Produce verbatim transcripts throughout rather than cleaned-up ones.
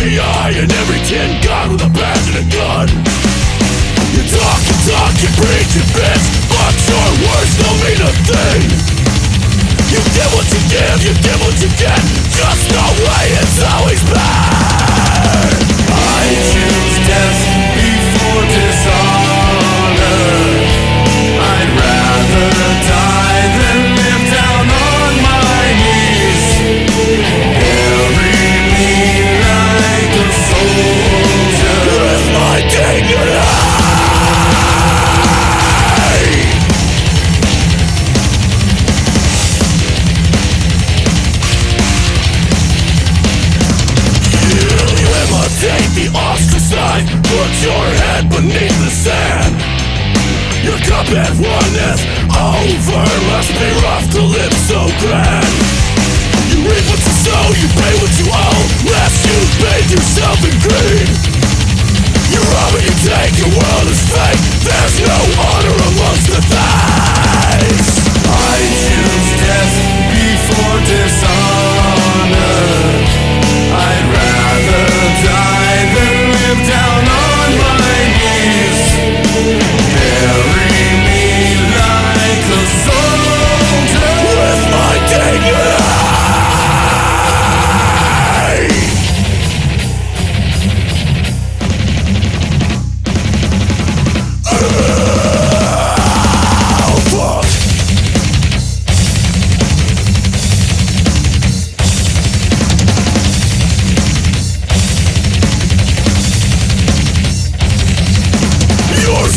every eye and every tin god with a badge and a gun. You talk, you talk, you preach, you bitch, but your words don't mean a thing. You get what you give, you get what you get, just the way it's always been. I choose death before dishonor. I'd rather die than live down on my knees. Bury me like a soldier. Where is my dignity? The ostracized, put your head beneath the sand. Your cup at one is over. Must be rough to live so grand. You reap what you sow, you pay what you owe, lest you bathe yourself in greed. You rob and you take, your world is fake. There's no honor amongst the thighs. I choose death before dishonor. I'd rather die then live down on my knees. Bury me like a soldier with my dignity. Oh, fuck.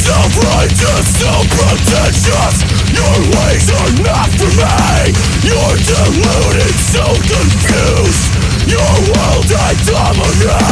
Self-righteous, self-pretentious, your ways are not for me. You're deluded, so confused, your world I dominate.